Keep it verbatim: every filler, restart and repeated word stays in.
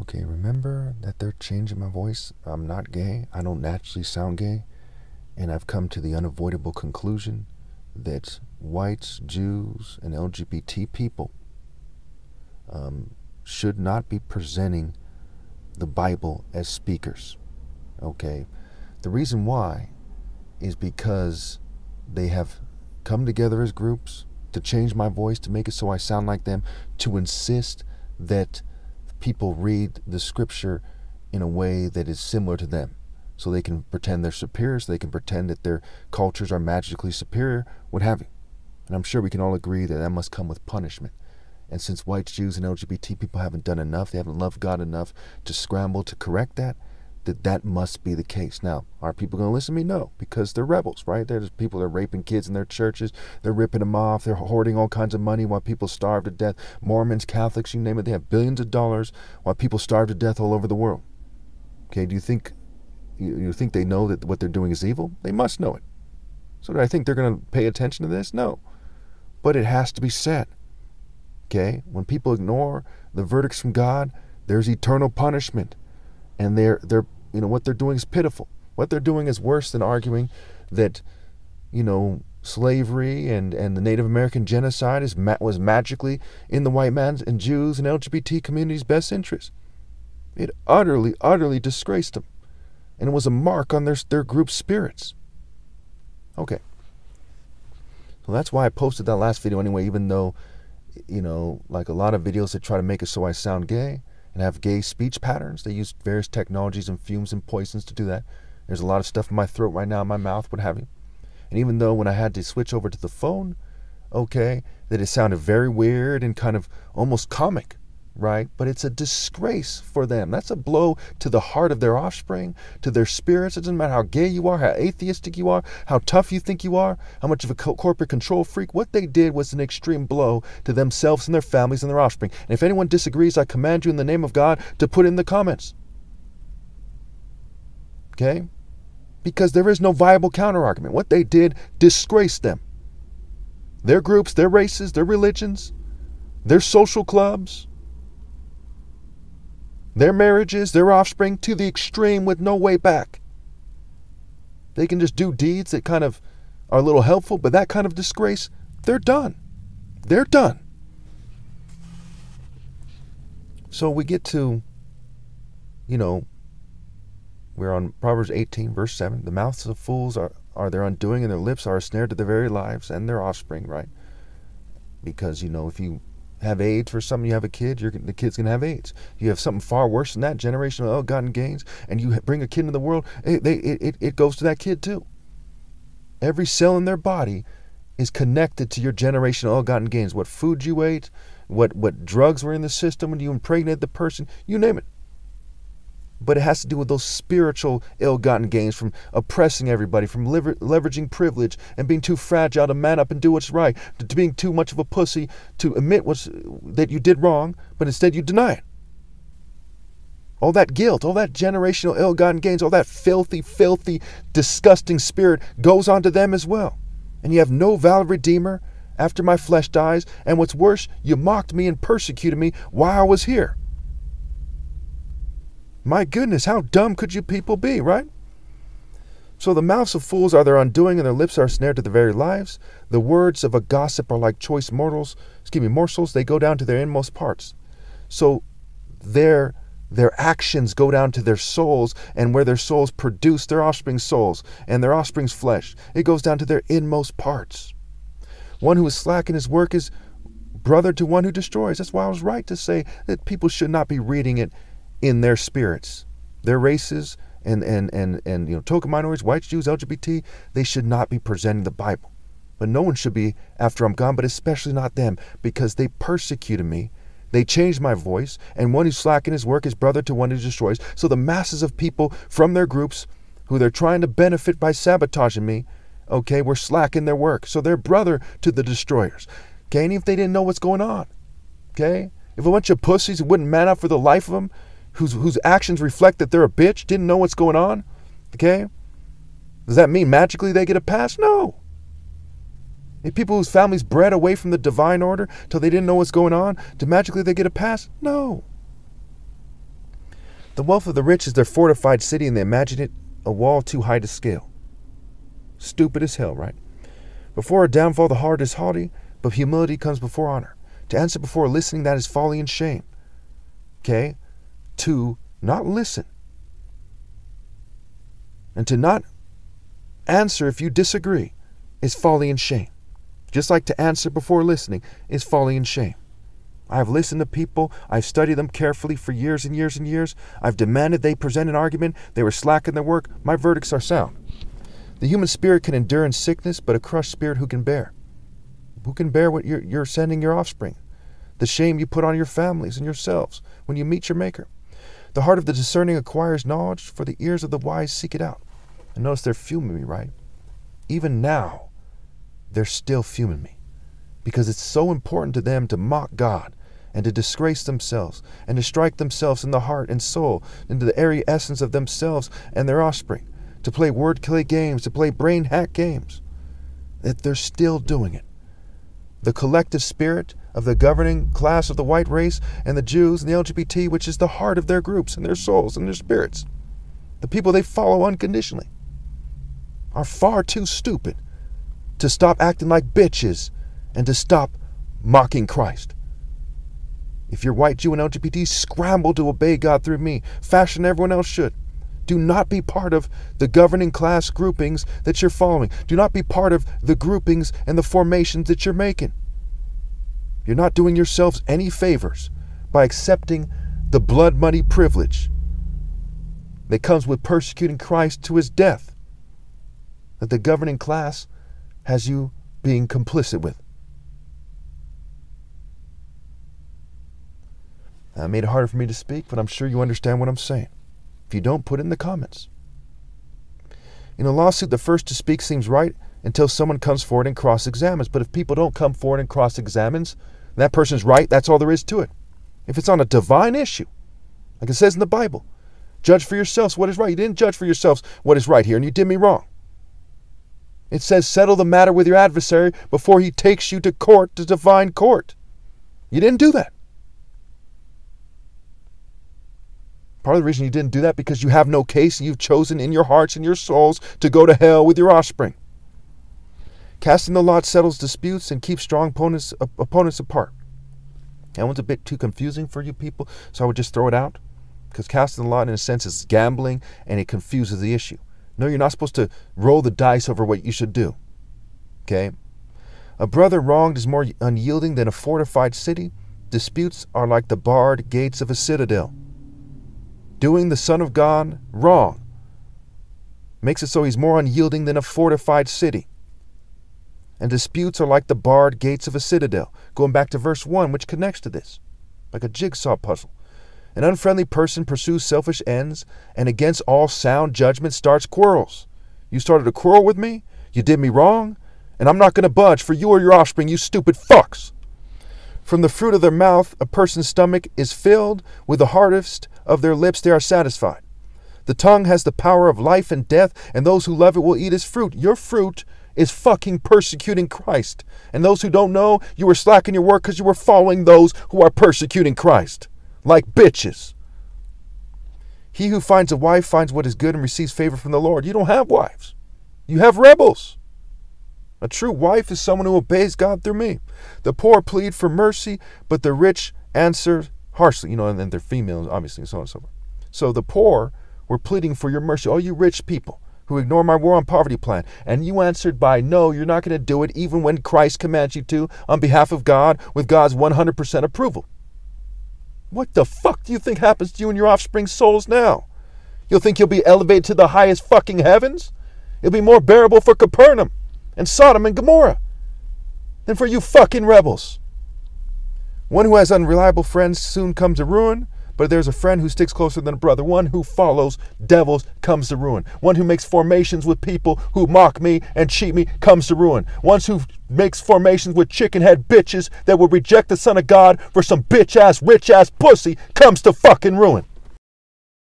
okay, remember that they're changing my voice. I'm not gay. I don't naturally sound gay. And I've come to the unavoidable conclusion that whites, Jews, and L G B T people um, should not be presenting the Bible as speakers. Okay, the reason why is because they have come together as groups to change my voice, to make it so I sound like them, to insist that people read the scripture in a way that is similar to them, so they can pretend they're superior, so they can pretend that their cultures are magically superior, what have you. And I'm sure we can all agree that that must come with punishment. And since whites, Jews, and L G B T people haven't done enough, they haven't loved God enough to scramble to correct that, that that must be the case. Now, are people going to listen to me? No, because they're rebels, right? There's people that are raping kids in their churches. They're ripping them off. They're hoarding all kinds of money while people starve to death. Mormons, Catholics, you name it, they have billions of dollars while people starve to death all over the world. Okay, do you think you, you think they know that what they're doing is evil? They must know it. So do I think they're going to pay attention to this? No. But it has to be said. Okay, when people ignore the verdicts from God, there's eternal punishment. And they're they're you know, what they're doing is pitiful. What they're doing is worse than arguing that, you know, slavery and, and the Native American genocide is ma was magically in the white man's and Jews and L G B T community's best interest. It utterly, utterly disgraced them. And it was a mark on their, their group's spirits. Okay. So that's why I posted that last video anyway, even though, you know, like a lot of videos that try to make it so I sound gay, and have gay speech patterns. They use various technologies and fumes and poisons to do that. There's a lot of stuff in my throat right now, in my mouth, what have you. And even though when I had to switch over to the phone, okay, that it sounded very weird and kind of almost comic, right? But it's a disgrace for them. That's a blow to the heart of their offspring, to their spirits. It doesn't matter how gay you are, how atheistic you are, how tough you think you are, how much of a co corporate control freak. What they did was an extreme blow to themselves and their families and their offspring. And if anyone disagrees, I command you in the name of God to put in the comments. Okay? Because there is no viable counterargument. What they did disgraced them. Their groups, their races, their religions, their social clubs, their marriages, their offspring, to the extreme with no way back. They can just do deeds that kind of are a little helpful, but that kind of disgrace, they're done. They're done. So we get to, you know, we're on Proverbs eighteen, verse seven. The mouths of fools are, are their undoing, and their lips are a snare to their very lives and their offspring, right? Because, you know, if you have AIDS for something, you have a kid, you're, the kid's going to have AIDS. You have something far worse than that, generational ill-gotten gains, and you bring a kid into the world, it, they, it, it goes to that kid too. Every cell in their body is connected to your generational ill-gotten gains. What food you ate, what, what drugs were in the system when you impregnated the person, you name it. But it has to do with those spiritual ill-gotten gains from oppressing everybody, from lever leveraging privilege and being too fragile to man up and do what's right, to being too much of a pussy to admit what's, that you did wrong, but instead you deny it. All that guilt, all that generational ill-gotten gains, all that filthy, filthy, disgusting spirit goes on to them as well. And you have no valid redeemer after my flesh dies. And what's worse, you mocked me and persecuted me while I was here. My goodness, how dumb could you people be, right? So the mouths of fools are their undoing, and their lips are a snare to their very lives. The words of a gossip are like choice mortals, excuse me, morsels. They go down to their inmost parts. So their, their actions go down to their souls, and where their souls produce their offspring's souls and their offspring's flesh. It goes down to their inmost parts. One who is slack in his work is brother to one who destroys. That's why I was right to say that people should not be reading it in their spirits, their races, and, and, and, and you know, token minorities, whites, Jews, L G B T, they should not be presenting the Bible. But no one should be after I'm gone, but especially not them, because they persecuted me. They changed my voice, and one who slack in his work is brother to one who destroys. So the masses of people from their groups who they're trying to benefit by sabotaging me, okay, were slack in their work. So they're brother to the destroyers. Okay, and if they didn't know what's going on, okay? If a bunch of pussies who wouldn't man up for the life of them, Whose, whose actions reflect that they're a bitch, didn't know what's going on, okay? Does that mean magically they get a pass? No. If people whose families bred away from the divine order till they didn't know what's going on, do magically they get a pass? No. The wealth of the rich is their fortified city, and they imagine it a wall too high to scale. Stupid as hell, right? Before a downfall, the heart is haughty, but humility comes before honor. To answer before listening, that is folly and shame. Okay? To not listen. And to not answer if you disagree is folly and shame. Just like to answer before listening is folly and shame. I've listened to people. I've studied them carefully for years and years and years. I've demanded they present an argument. They were slack in their work. My verdicts are sound. The human spirit can endure in sickness, but a crushed spirit who can bear? Who can bear what you're, you're sending your offspring? The shame you put on your families and yourselves when you meet your maker. The heart of the discerning acquires knowledge, for the ears of the wise seek it out. And notice they're fuming me, right? Even now, they're still fuming me. Because it's so important to them to mock God and to disgrace themselves and to strike themselves in the heart and soul into the airy essence of themselves and their offspring. To play wordplay games, to play brain hack games. That they're still doing it. The collective spirit of the governing class of the white race and the Jews and the L G B T, which is the heart of their groups and their souls and their spirits, the people they follow unconditionally, are far too stupid to stop acting like bitches and to stop mocking Christ. If you're white, Jew, and L G B T, scramble to obey God through me, fashion everyone else should. Do not be part of the governing class groupings that you're following. Do not be part of the groupings and the formations that you're making. You're not doing yourselves any favors by accepting the blood-money privilege that comes with persecuting Christ to his death, that the governing class has you being complicit with. That made it harder for me to speak, but I'm sure you understand what I'm saying. If you don't, put it in the comments. In a lawsuit, the first to speak seems right until someone comes forward and cross-examines. But if people don't come forward and cross-examines, that person's right, that's all there is to it. If it's on a divine issue, like it says in the Bible, judge for yourselves what is right. You didn't judge for yourselves what is right here, and you did me wrong. It says settle the matter with your adversary before he takes you to court, to divine court. You didn't do that. Part of the reason you didn't do that because you have no case and you've chosen in your hearts and your souls to go to hell with your offspring. Casting the lot settles disputes and keeps strong opponents, op opponents apart. That one's a bit too confusing for you people, so I would just throw it out. Because casting the lot, in a sense, is gambling and it confuses the issue. No, you're not supposed to roll the dice over what you should do. Okay? A brother wronged is more unyielding than a fortified city. Disputes are like the barred gates of a citadel. Doing the Son of God wrong makes it so he's more unyielding than a fortified city. And disputes are like the barred gates of a citadel. Going back to verse one, which connects to this, like a jigsaw puzzle. An unfriendly person pursues selfish ends and against all sound judgment starts quarrels. You started a quarrel with me, you did me wrong, and I'm not going to budge for you or your offspring, you stupid fucks. From the fruit of their mouth, a person's stomach is filled. With the harvest of their lips, they are satisfied. The tongue has the power of life and death, and those who love it will eat its fruit. Your fruit is fucking persecuting Christ. And those who don't know, you were slacking your work because you were following those who are persecuting Christ. Like bitches. He who finds a wife finds what is good and receives favor from the Lord. You don't have wives. You have rebels. A true wife is someone who obeys God through me. The poor plead for mercy, but the rich answer harshly. You know, and then they're females, obviously, and so on and so forth. So the poor were pleading for your mercy. All you rich people who ignore my war on poverty plan. And you answered by, no, you're not going to do it even when Christ commands you to on behalf of God with God's one hundred percent approval. What the fuck do you think happens to you and your offspring's souls now? You'll think you'll be elevated to the highest fucking heavens? You'll be more bearable for Capernaum and Sodom and Gomorrah than for you fucking rebels. One who has unreliable friends soon comes to ruin, but there's a friend who sticks closer than a brother. One who follows devils comes to ruin. One who makes formations with people who mock me and cheat me comes to ruin. One who makes formations with chicken head bitches that will reject the Son of God for some bitch ass, rich ass pussy comes to fucking ruin.